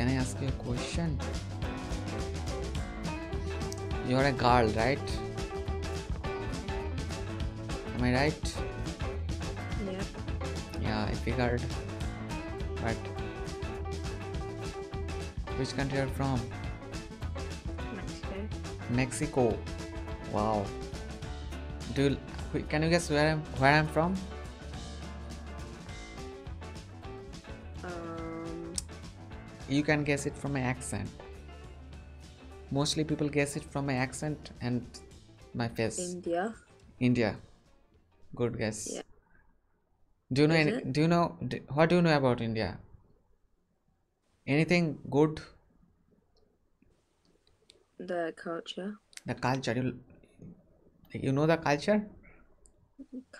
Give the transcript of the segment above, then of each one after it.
Can I ask you a question? You're a girl, right? Am I right? Yeah. Yeah, I figured. But which country are you from? Mexico. Mexico. Wow. Can you guess where I'm from? You can guess it from my accent. Mostly people guess it from my accent and my face. India. India. Good guess. Yeah. Do you know what do you know about India? Anything good? The culture. The culture. You know the culture?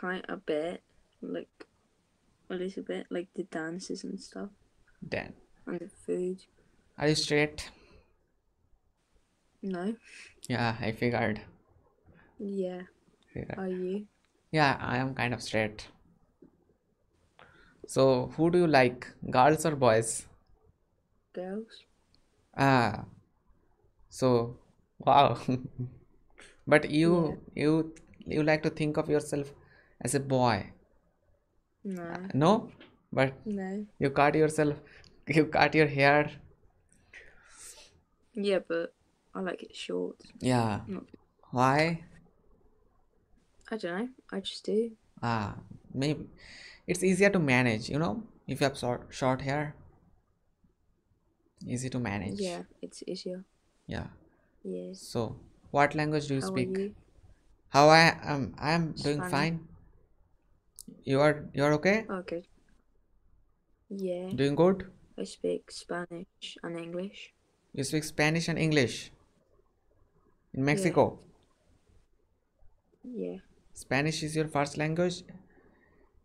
Kind of a bit. Like a little bit. Like the dances and stuff. Dance. And the food. Are you straight? No. Yeah, I figured. Yeah. Are you? Yeah, I am kind of straight. So, who do you like? Girls or boys? Girls. Ah. So, wow. But you like to think of yourself as a boy. No. No? But no. You cut yourself. You cut your hair. Yeah, but I like it short. Yeah. Not... Why? I don't know. I just do. Ah, maybe it's easier to manage, you know, if you have short hair. Easy to manage. Yeah, it's easier. Yeah. Yes. So, what language do you speak? Are you? How I am? I am doing fine. You're okay? Okay. Yeah. Doing good? I speak Spanish and English. You speak Spanish and English? In Mexico? Yeah. Spanish is your first language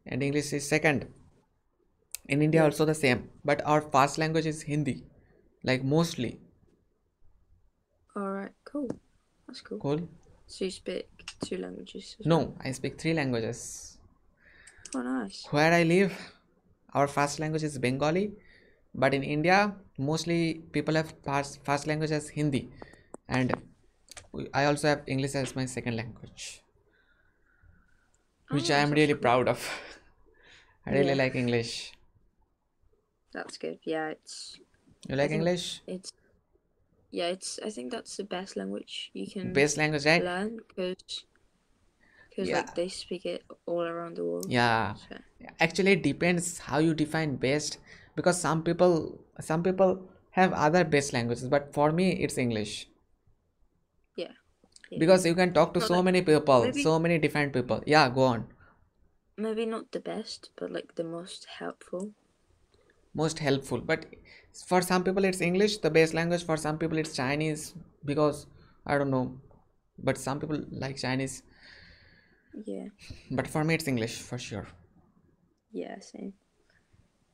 and English is second. In India also the same, but our first language is Hindi, like mostly. Alright, cool. That's cool. Cool. So you speak two languages? No, well? I speak three languages. Oh, nice. Where I live, our first language is Bengali. But in India, mostly people have first language as Hindi, and I also have English as my second language, which I am really proud of. I really like English. That's good. Yeah, it's. You like English? It's. I think that's the best language you can. Best language, right? Learn because like they speak it all around the world. Yeah. So. Actually, it depends how you define best. Because some people have other best languages, but for me it's English. Yeah. Because you can talk to many people, so many different people. Yeah, go on. Maybe not the best, but like the most helpful. Most helpful, but for some people it's English, the best language. For some people it's Chinese, because I don't know, but some people like Chinese. Yeah. But for me it's English for sure. Yeah, same.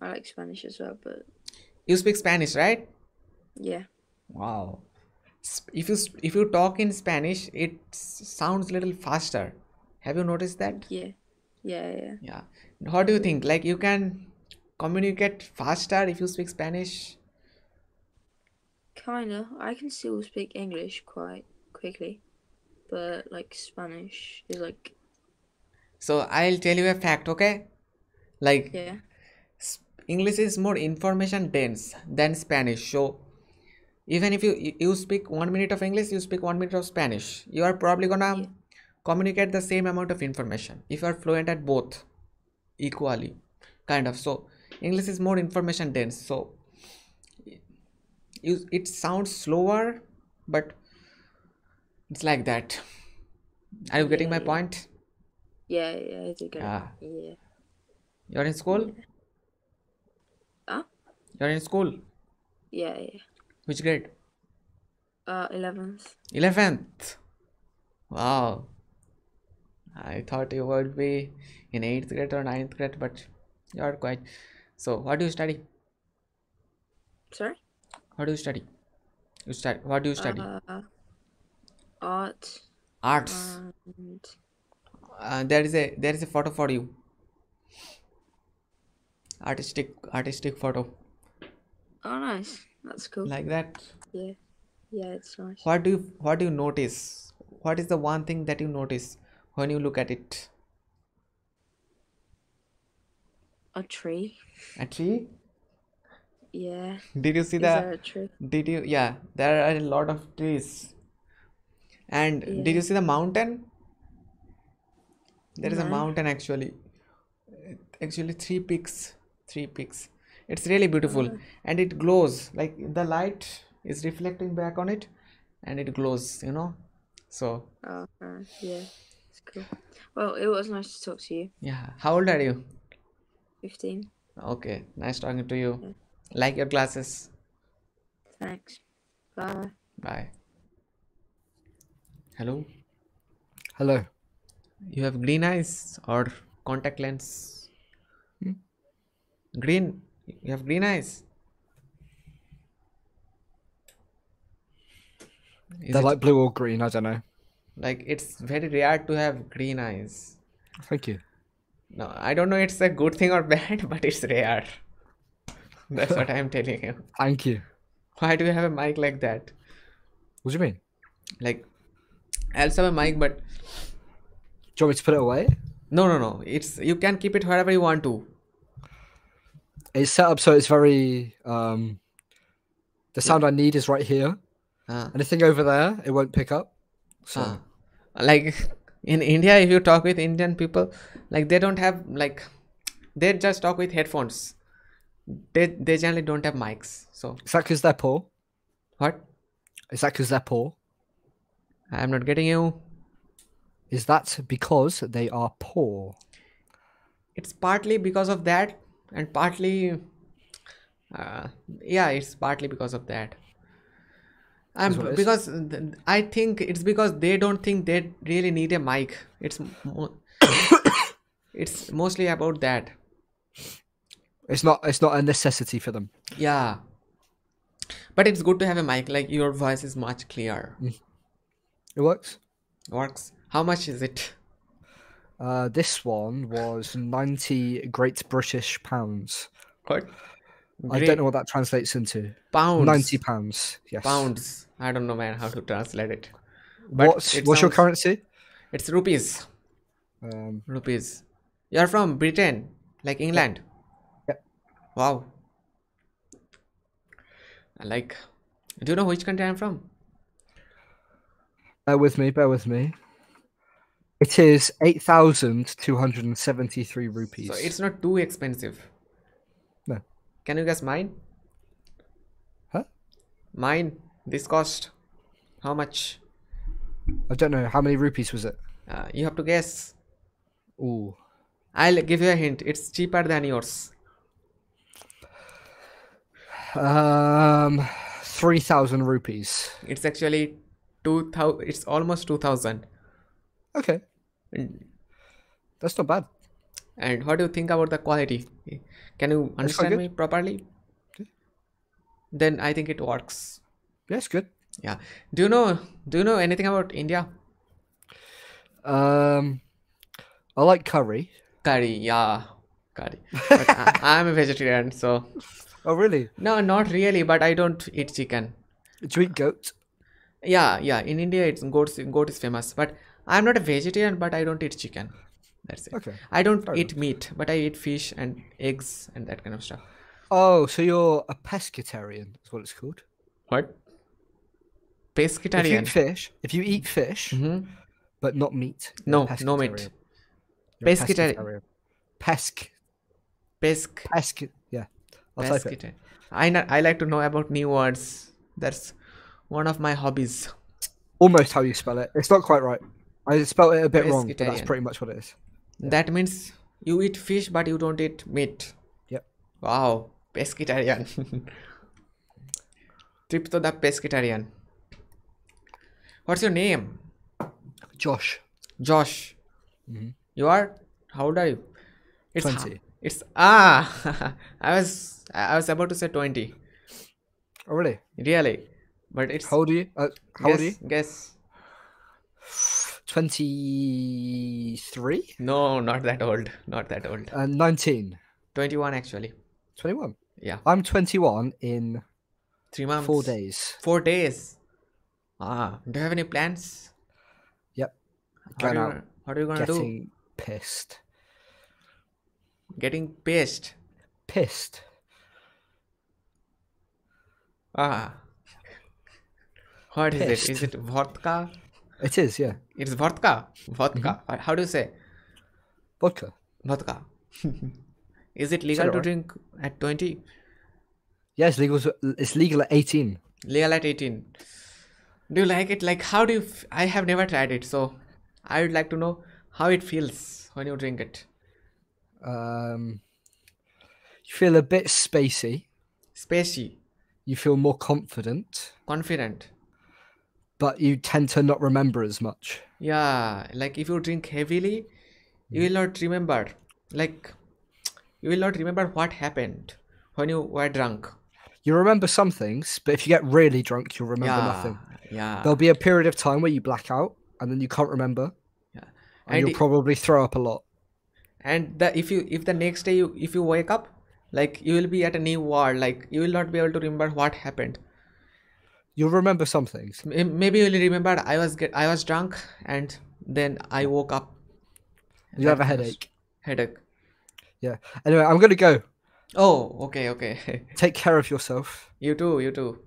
I like Spanish as well, but... You speak Spanish, right? Yeah. Wow. If you talk in Spanish, it sounds a little faster. Have you noticed that? Yeah. What do you think? Like, you can communicate faster if you speak Spanish? Kinda. I can still speak English quite quickly. But, like, Spanish is like... So, I'll tell you a fact, okay? Like... Yeah. English is more information dense than Spanish. So even if you speak 1 minute of English, you speak 1 minute of Spanish, you are probably gonna communicate the same amount of information if you are fluent at both equally, kind of. So English is more information dense, so it sounds slower, but it's like that. Are you getting my point? Yeah, I do get it. Yeah. You're in school? Yeah. You're in school? Yeah. Which grade? 11th. 11th? Wow. I thought you would be in 8th grade or 9th grade, but you're quite... So, what do you study? Sorry? What do you study? What do you study? Art. Arts. And... There is a photo for you. Artistic photo. Oh, nice. That's cool. like that? Yeah. Yeah, it's nice. What do you notice? What is the one thing that you notice when you look at it? A tree. A tree? Yeah. Did you see that? Did you? Yeah, there are a lot of trees. And yeah. Did you see the mountain? There is a mountain actually. Actually, three peaks. It's really beautiful, and it glows like the light is reflecting back on it, and it glows. You know, so. Yeah, it's cool. Well, it was nice to talk to you. Yeah. How old are you? 15. Okay, nice talking to you. Yeah. Like your glasses. Thanks. Bye. Bye. Hello. Hello. You have green eyes or contact lens? Green. You have green eyes. They're like blue or green. I don't know. Like it's very rare to have green eyes. Thank you. No, I don't know. It's a good thing or bad, but it's rare. That's what I'm telling you. Thank you. Why do you have a mic like that? What do you mean? Like, I also have a mic, but... Do you want me to put it away? No. It's you can keep it wherever you want to. It's set up so it's very... the sound I need is right here. Anything over there, it won't pick up. So. Like, in India, if you talk with Indian people, like, they don't have, like... They just talk with headphones. They generally don't have mics, so... Is that because they're poor? What? Is that because they're poor? I'm not getting you. Is that because they are poor? It's partly because of that, and partly... yeah, it's partly because of that. Because I think it's because they don't think they really need a mic. It's mostly about that. It's not a necessity for them. Yeah. But it's good to have a mic. Like, your voice is much clearer. It works? Works. How much is it? This one was 90 Great British pounds. What? I don't know what that translates into. Pounds. 90 pounds. Yes. Pounds. I don't know, man, how to translate it. But what's your currency? It's rupees. Rupees. You're from Britain, like England. Yeah. Wow. Like, do you know which country I'm from? Bear with me. It is 8,273 rupees. So it's not too expensive. No. Can you guess mine? Huh? Mine, this cost. How much? I don't know. How many rupees was it? You have to guess. Ooh. I'll give you a hint. It's cheaper than yours. 3,000 rupees. It's actually 2,000. It's almost 2,000. Okay. That's not bad. And what do you think about the quality? Can you understand me properly? Okay. Then I think it works. That's good. Yeah. Do you know anything about India? I like curry. Curry, yeah. Curry. But I'm a vegetarian, so... Oh, really? No, not really, but I don't eat chicken. Do you eat goat? Yeah. In India, it's goat is famous. But I'm not a vegetarian, but I don't eat chicken. That's it. Okay. I don't eat meat, but I eat fish and eggs and that kind of stuff. Oh, so you're a pescatarian, is what it's called. What? Pescatarian? If you eat fish, but not meat. No meat. Pescatarian. Pesk. Yeah. I like to know about new words. That's one of my hobbies. Almost how you spell it. It's not quite right. I spelled it a bit wrong, but that's pretty much what it is. Yeah. That means you eat fish, but you don't eat meat. Yep. Wow. Pescatarian. Trip to the pescatarian. What's your name? Josh. You are? How old are you? 20. It's I was about to say 20. Oh, really? Really, but it's. How old are you? Guess. 23. No, not that old. 19. 21 actually. 21. Yeah. I'm 21 in 3 months. 4 days. 4 days. Ah. Do you have any plans? Yep. What are you gonna do? Getting pissed. Getting pissed. Pissed. Ah. What pissed. Is it? Is it vodka? It is, yeah. It's vodka. Vodka. Mm-hmm. How do you say? Vodka. Vodka. Is it legal to drink at 20? Yes, legal. It's legal at 18. Legal at 18. Do you like it? Like, how do you? I have never tried it, so I would like to know how it feels when you drink it. You feel a bit spacey. Spacey. You feel more confident. Confident. But you tend to not remember as much. Yeah, like if you drink heavily, you will not remember. Like, you will not remember what happened when you were drunk. You remember some things, but if you get really drunk, you'll remember nothing. Yeah. There'll be a period of time where you black out and then you can't remember. Yeah. And you'll probably throw up a lot. And if the next day if you wake up, like you will be at a new war. Like you will not be able to remember what happened. You'll remember some things. Maybe you'll remember I was drunk and then I woke up. You have a headache. Headache. Yeah. Anyway, I'm gonna go. Oh, okay. Take care of yourself. You too.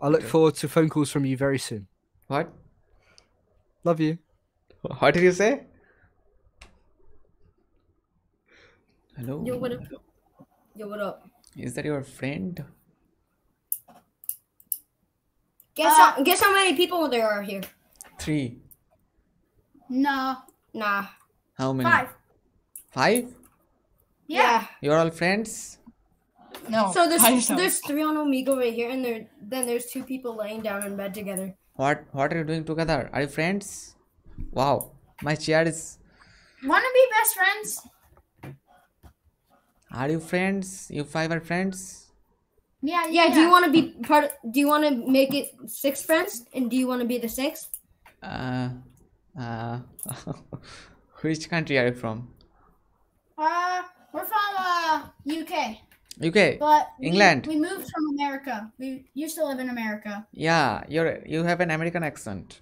I look forward to phone calls from you very soon. What? Love you. What did you say? Hello. Yo, what up? Yo, what up? Is that your friend? Guess how many people there are here? 3. No. Nah. How many? 5. 5? Yeah. You're all friends? No. So there's 3 on Omegle right here, and there's 2 people laying down in bed together. What are you doing together? Are you friends? Wow. My chair is... Wanna be best friends? Are you friends? You 5 are friends? Yeah. Do you want to be do you want to make it 6 friends, and do you want to be the 6th? Which country are you from? We're from UK. But England. We moved from America. We used to live in America. Yeah, you have an American accent.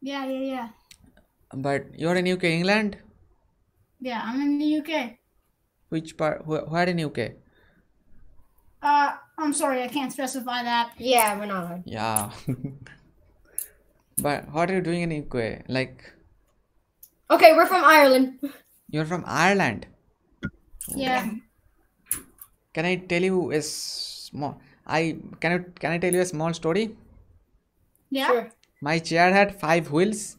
Yeah. But you're in UK, England. Yeah, I'm in the UK. Which part? Where in UK? I'm sorry, I can't specify that. Yeah, we're not. Yeah. But what are you doing in UK? Like... Okay, we're from Ireland. You're from Ireland? Yeah. Can I tell you a small... Can I tell you a small story? Yeah. Sure. My chair had 5 wheels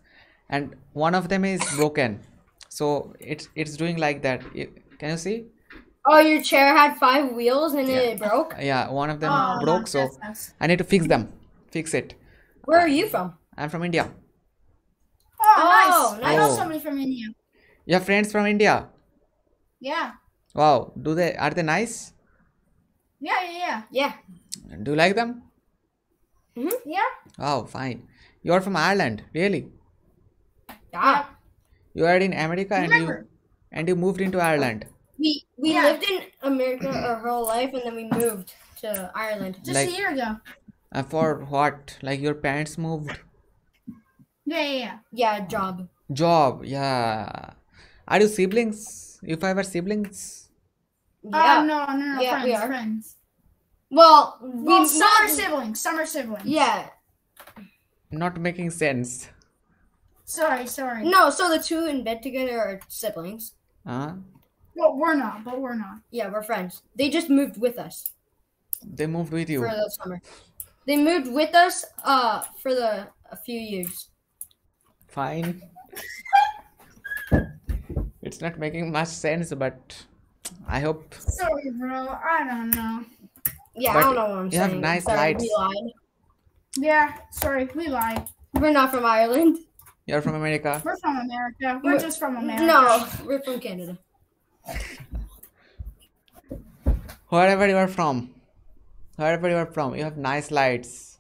and one of them is broken. So it's doing like that. Can you see? Oh, your chair had 5 wheels and it broke? Yeah, one of them broke, so I need to fix them. Fix it. Where are you from? I'm from India. Oh, nice. I know somebody from India. You have friends from India? Yeah. Wow. Are they nice? Yeah. Do you like them? Mm-hmm. Yeah. Oh, fine. You are from Ireland, really? Yeah. You are in America and you moved into Ireland. We lived in America our whole life, and then we moved to Ireland. Just a year ago. For what? Like your parents moved? Yeah. Yeah, job. Job, yeah. Are you siblings? You 5 are siblings? Yeah. No. Yeah, friends, we are. Friends. Well, some are siblings. Some are siblings. Yeah. Not making sense. Sorry. No, so the 2 in bed together are siblings. Huh? Well, we're not. Yeah, we're friends. They just moved with us. They moved with you? For the summer. They moved with us for a few years. Fine. It's not making much sense, but I hope... Sorry, bro. I don't know. Yeah, but I don't know what I'm saying. You have nice lights. We lied. Yeah, sorry. We lied. We're not from Ireland. You're from America. We're from America. We're just from America. No, we're from Canada. Wherever you are from, you have nice lights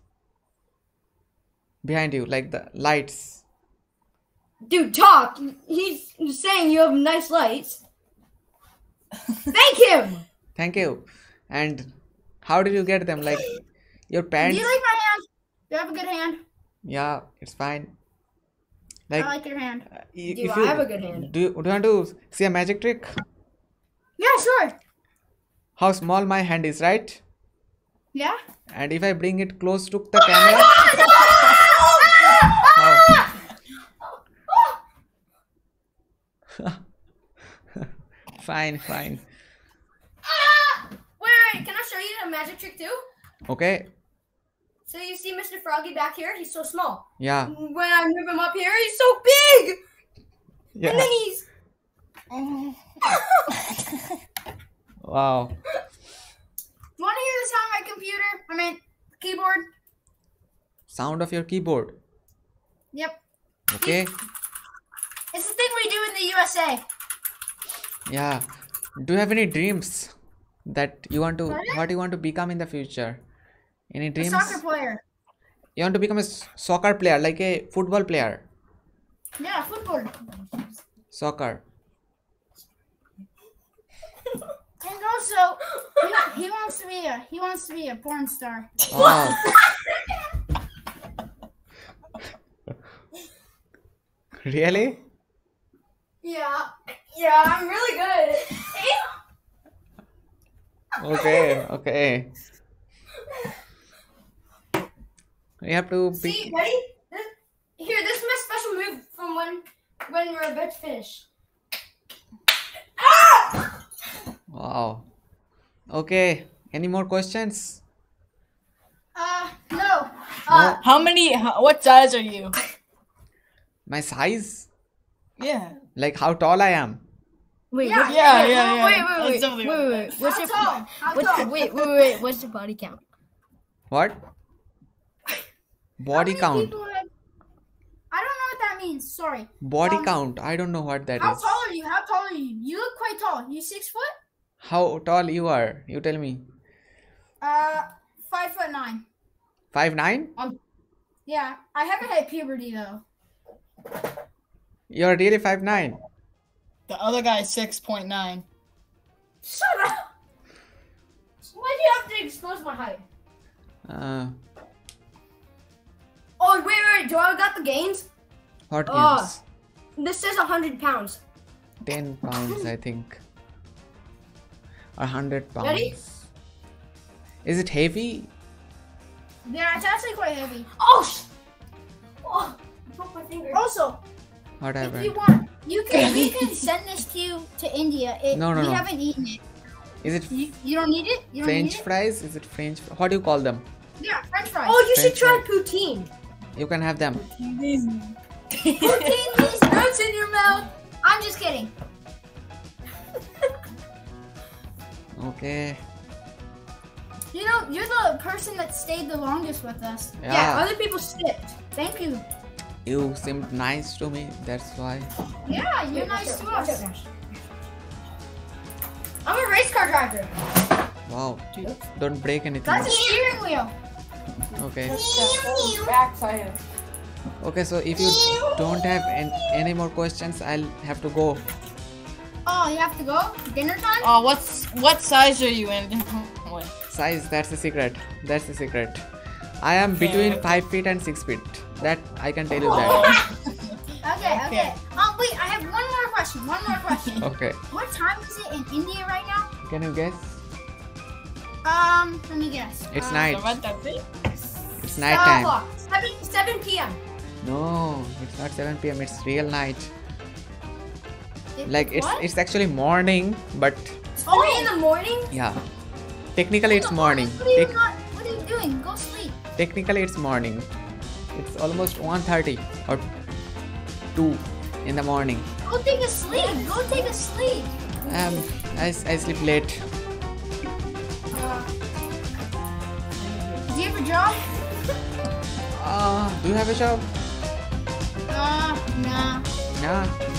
behind you, like the lights. Dude, talk. He's saying you have nice lights. Thank you. And how did you get them? Like, Your pants. Do you like my hand? Do I have a good hand? Yeah, it's fine. Like, I like your hand. Do I have a good hand? Do you want to see a magic trick? Yeah, sure. How small my hand is, right? Yeah. And if I bring it close to the camera. Fine. Wait, can I show you a magic trick too? Okay. So you see Mr. Froggy back here? He's so small. Yeah. When I move him up here, he's so big! Yeah. And then he's... Wow. Want to hear the sound of my computer? I mean, keyboard. Sound of your keyboard? Yep. Okay. It's the thing we do in the USA. Yeah. Do you have any dreams that you want to... What you want to become in the future? Any dreams? A soccer player. You want to become a soccer player, like a football player? Yeah, football. Soccer. And also, he wants to be a porn star. Wow. Really? Yeah, I'm really good. Okay. You have to be... See, ready? This is my special move from when we're about to finish. Ah! Wow. Okay. Any more questions? No. What size are you? My size? Yeah. Like how tall I am? Wait, yeah. Wait. What's your body count? What? Body count. I don't know what that means. Sorry. Body count. I don't know what that is. How tall are you? You look quite tall. You 6 foot? How tall you are? You tell me. 5'9". 5'9"? Yeah. I haven't had puberty though. You're really 5'9". The other guy is 6.9. Shut up. Why do you have to expose my height? Oh, wait, do I got the gains? What gains? This is 100 pounds. 10 pounds, I think. 100 pounds. Ready? Is it heavy? Yeah, it's actually quite heavy. Oh, I broke my finger. Also, whatever. If you want, you can send this to India. No. We haven't eaten it. Is it? You don't need it? You don't French need it? Fries? Is it French? What do you call them? Yeah, French fries. Oh, you French should try fries. Poutine. You can have them. Poutine these roots in your mouth. I'm just kidding. Okay. You know, you're the person that stayed the longest with us. Yeah, other people skipped. Thank you. You seemed nice to me, that's why. Yeah, you're nice to us. I'm a race car driver. Wow. Don't break anything. That's a steering wheel. Okay. Okay, so if you don't have any more questions, I'll have to go. Oh, you have to go? Dinner time? Oh, what size are you in? Size, that's a secret. I am between 5 feet and 6 feet. That, I can tell you that. Okay. Wait, I have one more question. Okay. What time is it in India right now? Can you guess? Let me guess. It's night. It's night time. 7 p.m. No, it's not 7 p.m. It's real night. It's actually morning, but. It's 3 in the morning. Yeah. Technically, it's morning. What are you doing? Go sleep. Technically, it's morning. It's almost 1:30 or 2 in the morning. Go take a sleep. I sleep late. Do you have a job? Do you have a job? Nah.